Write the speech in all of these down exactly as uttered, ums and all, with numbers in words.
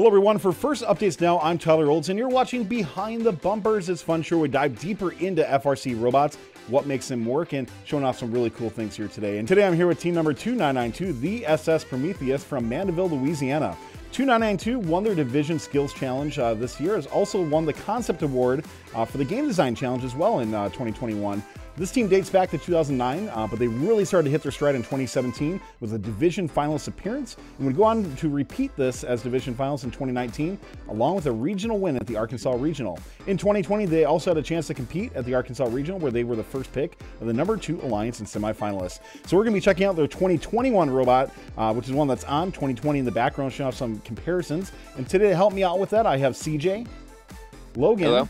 Hello everyone, for First Updates Now, I'm Tyler Olds and you're watching Behind the Bumpers. It's a fun show. We dive deeper into F R C robots, what makes them work, and showing off some really cool things here today. And today I'm here with team number two nine nine two, the S S Prometheus from Mandeville, Louisiana. two nine nine two won their Division Skills Challenge uh, this year, has also won the Concept Award uh, for the Game Design Challenge as well in uh, twenty twenty-one. This team dates back to two thousand nine, uh, but they really started to hit their stride in twenty seventeen with a division finalist appearance, and would go on to repeat this as division finalists in twenty nineteen, along with a regional win at the Arkansas Regional. In twenty twenty, they also had a chance to compete at the Arkansas Regional, where they were the first pick of the number two alliance and semifinalists. So we're going to be checking out their twenty twenty-one robot, uh, which is one that's on twenty twenty in the background, showing off some comparisons. And today to help me out with that, I have C J, Logan, hello,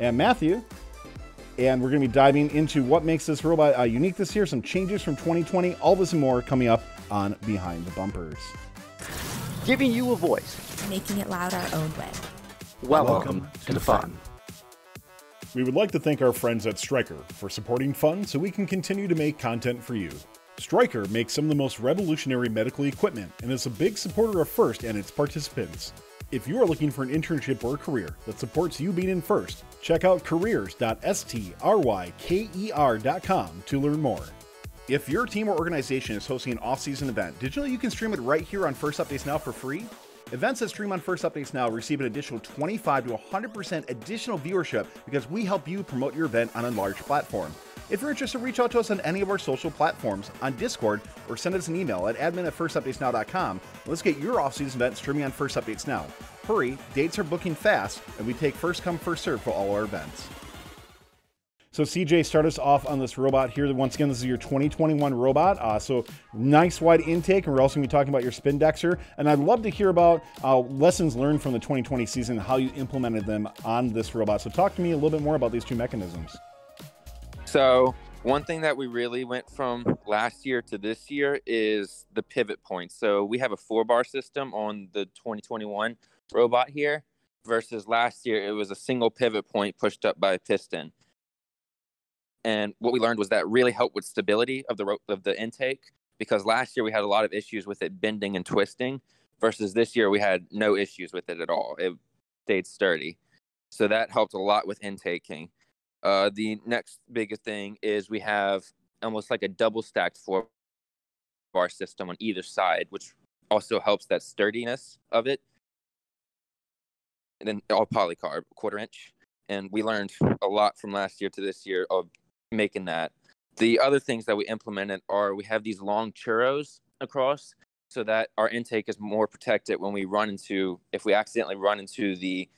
and Matthew. And we're going to be diving into what makes this robot uh, unique this year, some changes from twenty twenty, all this and more coming up on Behind the Bumpers. Giving you a voice. Making it loud our own way. Welcome, Welcome to the fun. We would like to thank our friends at Stryker for supporting fun so we can continue to make content for you. Stryker makes some of the most revolutionary medical equipment and is a big supporter of FIRST and its participants. If you are looking for an internship or career that supports you being in FIRST, check out careers dot stryker dot com to learn more. If your team or organization is hosting an off-season event, did you know you can stream it right here on First Updates Now for free? Events that stream on First Updates Now receive an additional twenty-five to one hundred percent additional viewership because we help you promote your event on a large platform. If you're interested, reach out to us on any of our social platforms, on Discord, or send us an email at admin at first updates now dot com. Let's get your off-season event streaming on First Updates Now. Hurry, dates are booking fast, and we take first come, first serve for all our events. So C J, start us off on this robot here. Once again, this is your twenty twenty-one robot. Uh, so nice wide intake, and we're also going to be talking about your Spindexer. And I'd love to hear about uh, lessons learned from the twenty twenty season, how you implemented them on this robot. So talk to me a little bit more about these two mechanisms. So one thing that we really went from last year to this year is the pivot point. So we have a four bar system on the twenty twenty-one robot here versus last year it was a single pivot point pushed up by a piston. And what we learned was that really helped with stability of the rope of the intake, because last year we had a lot of issues with it bending and twisting versus this year we had no issues with it at all. It stayed sturdy. So that helped a lot with intaking. Uh, the next biggest thing is we have almost like a double stacked four bar system on either side, which also helps that sturdiness of it. And then all polycarb, quarter inch. And we learned a lot from last year to this year of making that. The other things that we implemented are we have these long churros across so that our intake is more protected when we run into, if we accidentally run into the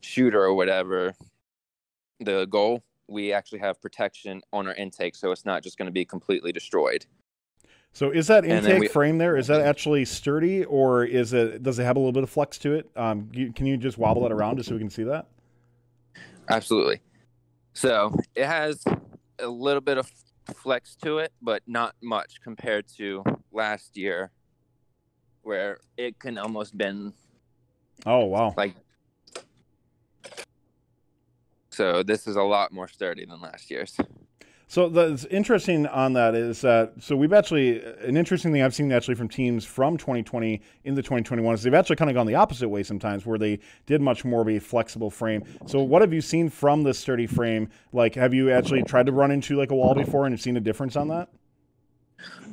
shooter or whatever, the goal, we actually have protection on our intake, so it's not just going to be completely destroyed. So is that intake we, frame there, is that actually sturdy, or is it, does it have a little bit of flex to it? Um, you, can you just wobble that around just so we can see that? Absolutely. So it has a little bit of flex to it, but not much compared to last year where it can almost bend. Oh, wow. Like, so this is a lot more sturdy than last year's. So that's interesting on that is that, so we've actually, an interesting thing I've seen actually from teams from twenty twenty into twenty twenty-one is they've actually kind of gone the opposite way sometimes where they did much more of a flexible frame. So what have you seen from this sturdy frame? Like, have you actually tried to run into like a wall before and seen a difference on that?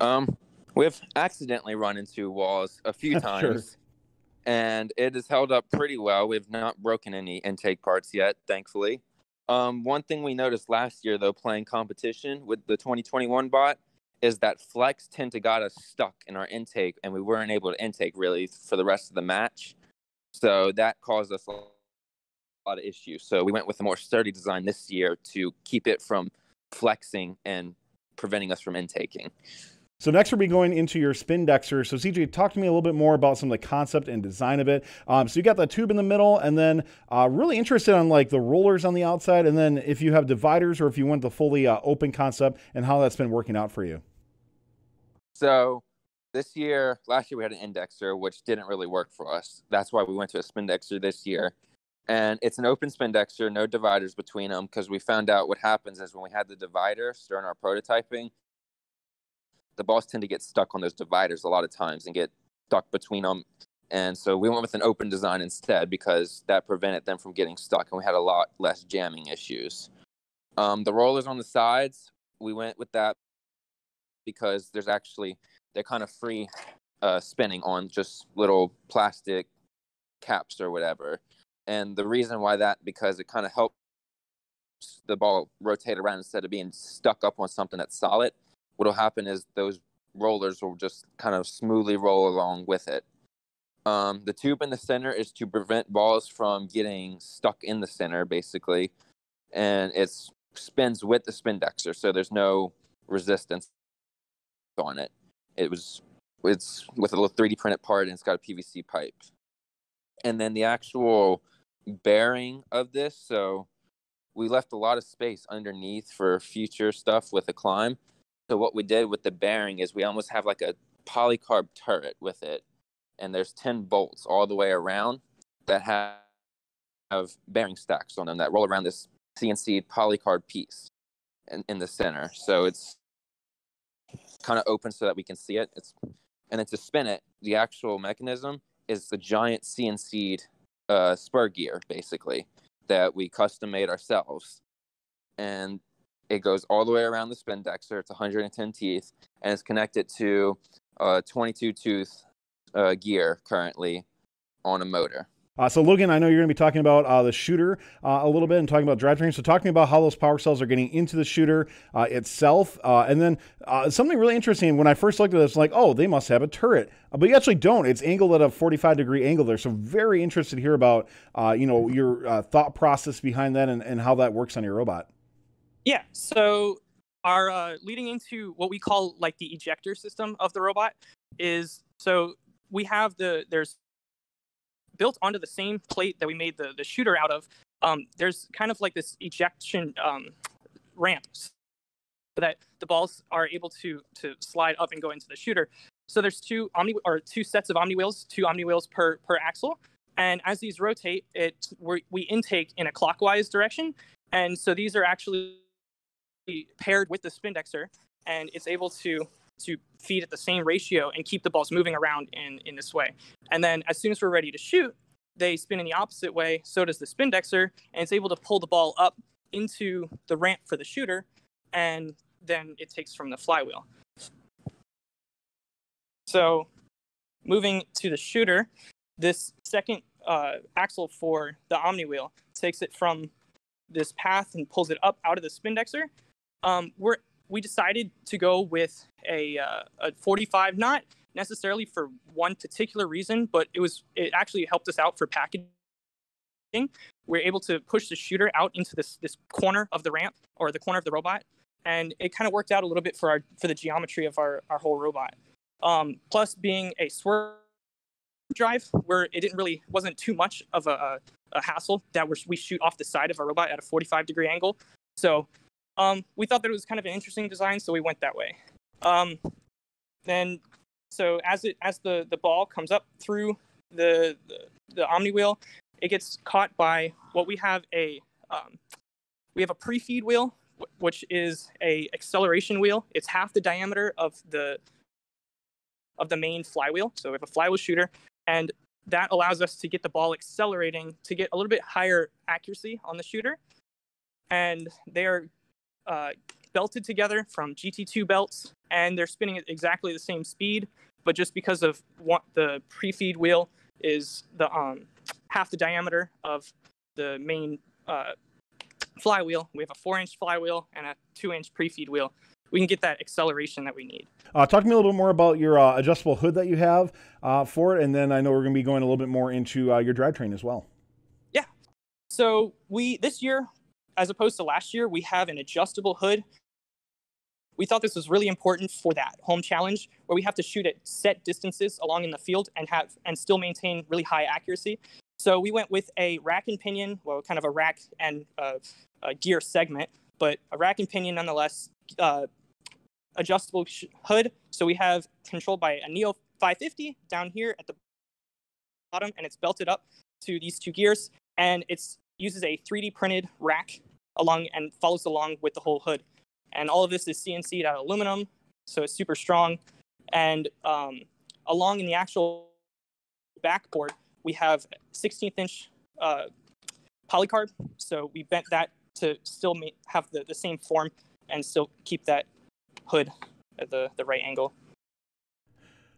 Um, we've accidentally run into walls a few times. Sure. And it has held up pretty well. We've not broken any intake parts yet, thankfully. Um, one thing we noticed last year, though, playing competition with the twenty twenty-one bot, is that flex tended to got us stuck in our intake, and we weren't able to intake, really, for the rest of the match. So that caused us a lot of issues. So we went with a more sturdy design this year to keep it from flexing and preventing us from intaking. So next we'll be going into your Spindexer. So C J, talk to me a little bit more about some of the concept and design of it. Um, so you got the tube in the middle, and then uh, really interested on like the rollers on the outside, and then if you have dividers or if you want the fully uh, open concept and how that's been working out for you. So this year, last year we had an Indexer, which didn't really work for us. That's why we went to a Spindexer this year. And it's an open Spindexer, no dividers between them, because we found out what happens is when we had the dividers during our prototyping, the balls tend to get stuck on those dividers a lot of times and get stuck between them And so we went with an open design instead because that prevented them from getting stuck, and we had a lot less jamming issues. Um, the rollers on the sides, we went with that because there's actually, they're kind of free uh, spinning on just little plastic caps or whatever. And the reason why that, because it kind of helps the ball rotate around instead of being stuck up on something that's solid. What'll happen is those rollers will just kind of smoothly roll along with it. Um, the tube in the center is to prevent balls from getting stuck in the center, basically. And it spins with the Spindexer, so there's no resistance on it. It was it's with a little three D printed part, and it's got a P V C pipe. And then the actual bearing of this, so we left a lot of space underneath for future stuff with a climb. So what we did with the bearing is we almost have like a polycarb turret with it. And there's ten bolts all the way around that have, have bearing stacks on them that roll around this C N C polycard piece in, in the center. So it's kind of open so that we can see it. It's, and then to spin it, the actual mechanism is the giant C N C'd uh, spur gear, basically, that we custom made ourselves. And it goes all the way around the Spindexer. It's one hundred ten teeth, and it's connected to a twenty-two tooth Uh, gear currently on a motor. Uh, so Logan, I know you're going to be talking about uh, the shooter uh, a little bit and talking about drivetrain. So talk to me about how those power cells are getting into the shooter uh, itself. Uh, and then uh, something really interesting, when I first looked at this, like, oh, they must have a turret. Uh, but you actually don't. It's angled at a forty-five degree angle there. So very interested to hear about, uh, you know, your uh, thought process behind that and, and how that works on your robot. Yeah, so our uh, leading into what we call like the ejector system of the robot is, so we have the, there's built onto the same plate that we made the, the shooter out of, um, there's kind of like this ejection um, ramp so that the balls are able to to slide up and go into the shooter. So there's two omni or two sets of omni wheels, two omni wheels per, per axle. And as these rotate, it we, we intake in a clockwise direction. And so these are actually paired with the Spindexer, and it's able to to feed at the same ratio and keep the balls moving around in, in this way. And then as soon as we're ready to shoot, they spin in the opposite way, so does the Spindexer, and it's able to pull the ball up into the ramp for the shooter, and then it takes from the flywheel. So moving to the shooter, this second uh, axle for the Omni wheel takes it from this path and pulls it up out of the Spindexer. Um, we're We decided to go with a, uh, a forty-five, not necessarily for one particular reason, but it was it actually helped us out for packaging. We were able to push the shooter out into this this corner of the ramp or the corner of the robot, and it kind of worked out a little bit for our for the geometry of our our whole robot. Um, plus, being a swerve drive, where it didn't really wasn't too much of a, a hassle that we're, we shoot off the side of our robot at a forty-five degree angle, so. Um, we thought that it was kind of an interesting design, so we went that way. Um, then, so as it as the, the ball comes up through the, the the Omni wheel, it gets caught by what we have a um, we have a pre-feed wheel, which is a acceleration wheel. It's half the diameter of the of the main flywheel. So we have a flywheel shooter, and that allows us to get the ball accelerating to get a little bit higher accuracy on the shooter, and they are Uh, belted together from G T two belts, and they're spinning at exactly the same speed, but just because of what the pre-feed wheel is the um, half the diameter of the main uh, flywheel, we have a four inch flywheel and a two inch pre-feed wheel. We can get that acceleration that we need. Uh, talk to me a little bit more about your uh, adjustable hood that you have uh, for it, and then I know we're going to be going a little bit more into uh, your drivetrain as well. Yeah. So we, this year, as opposed to last year, we have an adjustable hood. We thought this was really important for that home challenge where we have to shoot at set distances along in the field and have and still maintain really high accuracy. So we went with a rack and pinion, well, kind of a rack and uh, a gear segment, but a rack and pinion nonetheless, uh, adjustable sh hood. So we have controlled by a Neo five fifty down here at the bottom, and it's belted up to these two gears, and it's uses a three D printed rack along and follows along with the whole hood. And all of this is C N C'd out of aluminum, so it's super strong. And um, along in the actual backboard, we have sixteenth inch uh, polycarb. So we bent that to still ma- have the, the same form and still keep that hood at the, the right angle.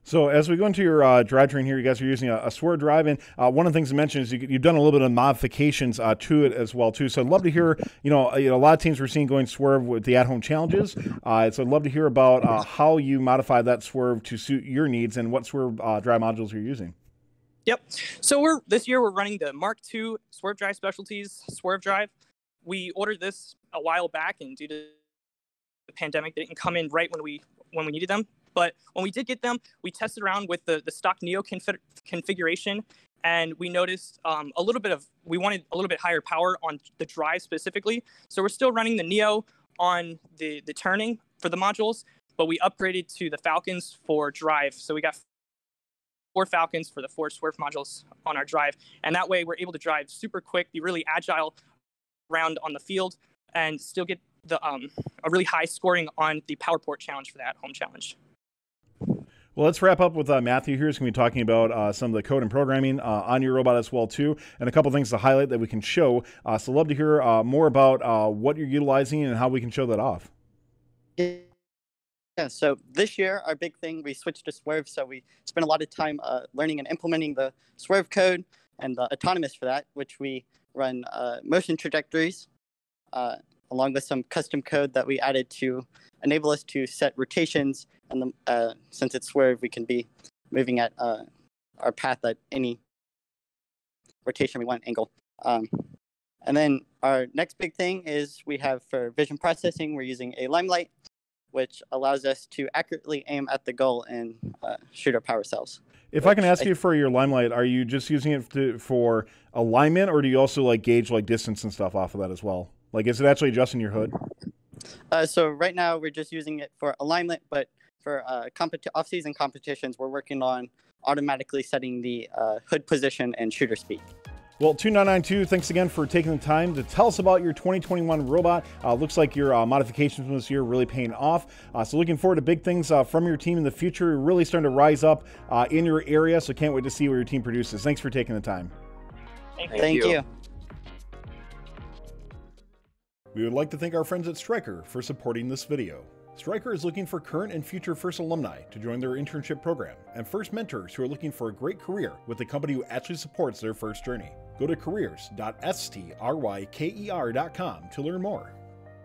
So as we go into your uh, drivetrain here, you guys are using a, a Swerve drive-in. Uh, one of the things to mention is you, you've done a little bit of modifications uh, to it as well, too. So I'd love to hear, you know, a, a lot of teams we're seeing going Swerve with the at-home challenges. Uh, so I'd love to hear about uh, how you modify that Swerve to suit your needs and what Swerve uh, drive modules you're using. Yep. So we're this year we're running the Mark two Swerve Drive Specialties Swerve Drive. We ordered this a while back, and due to the pandemic, they didn't come in right when we when we needed them. But when we did get them, we tested around with the, the stock Neo config- configuration, and we noticed um, a little bit of, we wanted a little bit higher power on the drive specifically. So we're still running the Neo on the, the turning for the modules, but we upgraded to the Falcons for drive. So we got four Falcons for the four Swerve modules on our drive. And that way we're able to drive super quick, be really agile around on the field, and still get the um, a really high scoring on the PowerPort challenge for that home challenge. Well, let's wrap up with uh, Matthew here. He's going to be talking about uh, some of the code and programming uh, on your robot as well, too, and a couple things to highlight that we can show. Uh, so love to hear uh, more about uh, what you're utilizing and how we can show that off. Yeah, so this year, our big thing, we switched to Swerve, so we spent a lot of time uh, learning and implementing the Swerve code and the autonomous for that, which we run uh, motion trajectories, uh, along with some custom code that we added to enable us to set rotations. And the, uh, since it's Swerve, we can be moving at uh, our path at any rotation we want angle. Um, and then our next big thing is we have for vision processing, we're using a Limelight, which allows us to accurately aim at the goal and uh, shoot our power cells. If I can ask I, you for your Limelight, are you just using it to, for alignment, or do you also like gauge like distance and stuff off of that as well? Like, is it actually adjusting your hood? Uh, so right now we're just using it for alignment, but for uh, compet- off-season competitions, we're working on automatically setting the uh, hood position and shooter speed. Well, two nine nine two, thanks again for taking the time to tell us about your twenty twenty-one robot. Uh, looks like your uh, modifications from this year really paying off. Uh, so looking forward to big things uh, from your team in the future. You're really starting to rise up uh, in your area, so can't wait to see what your team produces. Thanks for taking the time. Thank you. Thank you. We would like to thank our friends at Stryker for supporting this video. Stryker is looking for current and future FIRST alumni to join their internship program, and FIRST mentors who are looking for a great career with a company who actually supports their FIRST journey. Go to careers dot stryker dot com to learn more.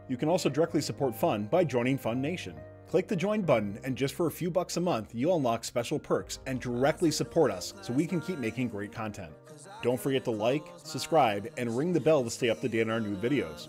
You can also directly support Fund by joining Fund Nation. Click the join button, and just for a few bucks a month, you'll unlock special perks and directly support us so we can keep making great content. Don't forget to like, subscribe, and ring the bell to stay up to date on our new videos.